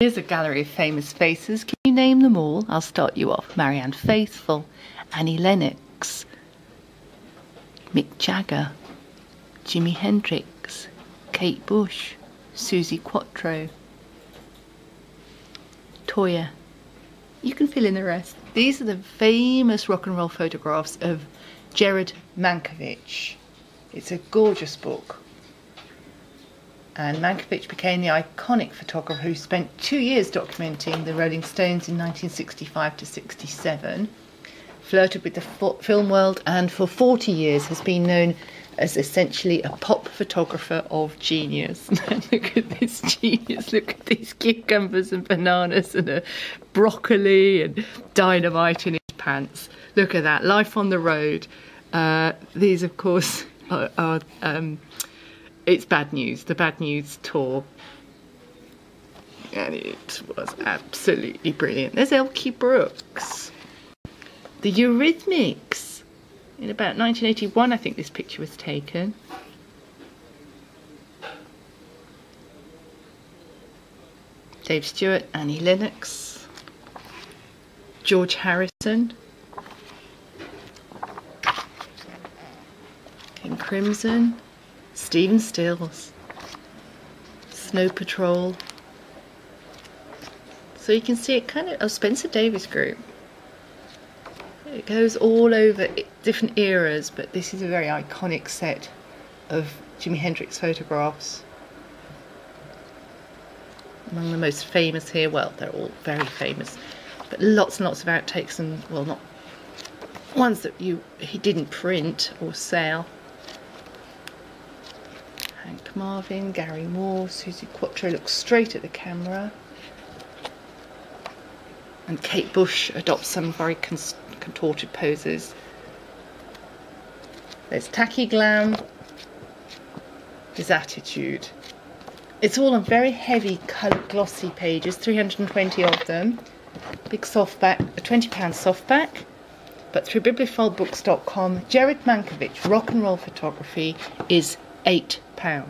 Here's a gallery of famous faces. Can you name them all? I'll start you off. Marianne Faithfull, Annie Lennox, Mick Jagger, Jimi Hendrix, Kate Bush, Susie Quattro, Toya. You can fill in the rest. These are the famous rock and roll photographs of Gered Mankowitz. It's a gorgeous book. And Mankowitz became the iconic photographer who spent 2 years documenting the Rolling Stones in 1965 to 67, flirted with the film world, and for 40 years has been known as essentially a pop photographer of genius. Look at this genius, look at these cucumbers and bananas and a broccoli and dynamite in his pants. Look at that, life on the road. These, of course, are It's Bad News, the Bad News tour. And it was absolutely brilliant. There's Elkie Brooks. The Eurythmics. In about 1981, I think this picture was taken. Dave Stewart, Annie Lennox. George Harrison. King Crimson. Stephen Stills, Snow Patrol. So you can see it kind of Spencer Davis group. It goes all over different eras, but this is a very iconic set of Jimi Hendrix photographs. Among the most famous here, well, they're all very famous, but lots and lots of outtakes and, well, not ones that he didn't print or sell. Hank Marvin, Gary Moore, Susie Quattro looks straight at the camera. And Kate Bush adopts some very contorted poses. There's Tacky Glam. There's Attitude. It's all on very heavy, coloured, glossy pages, 320 of them. Big softback, a £20 softback. But through BibliophileBooks.com, Gered Mankowitz Rock and Roll Photography is £8.